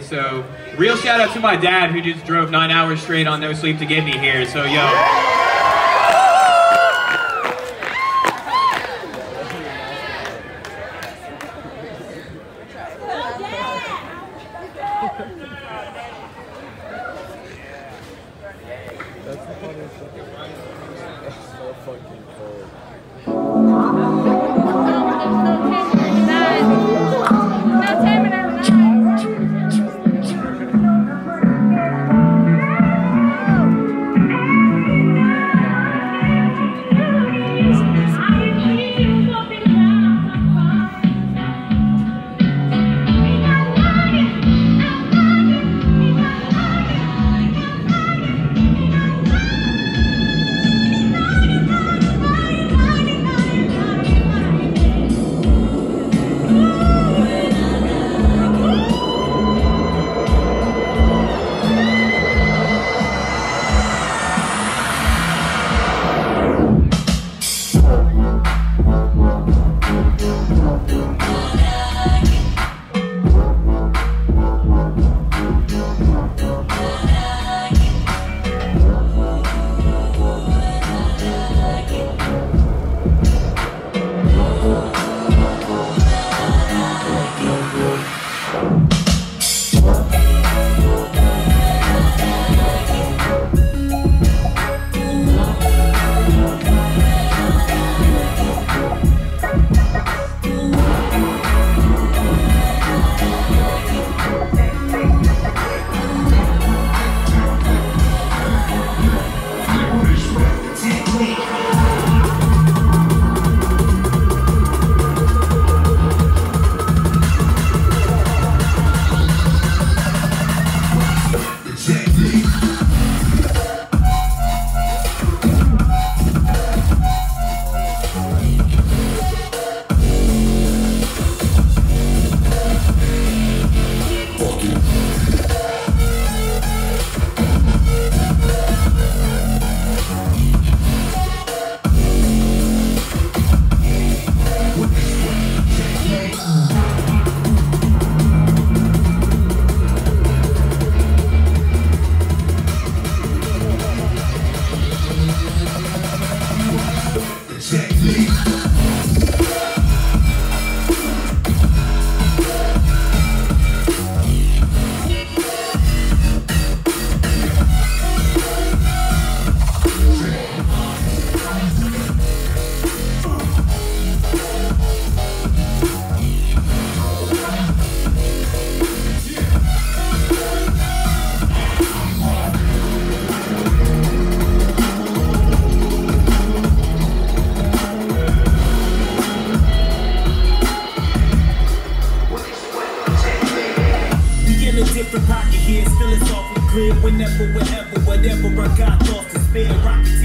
So, real shout out to my dad who just drove 9 hours straight on no sleep to get me here, so yo. That's the funniest thing. That's so fucking cold. Different pocket here, still it's awfully clear. Whenever, wherever, whatever, I got thoughts to spare. Rocket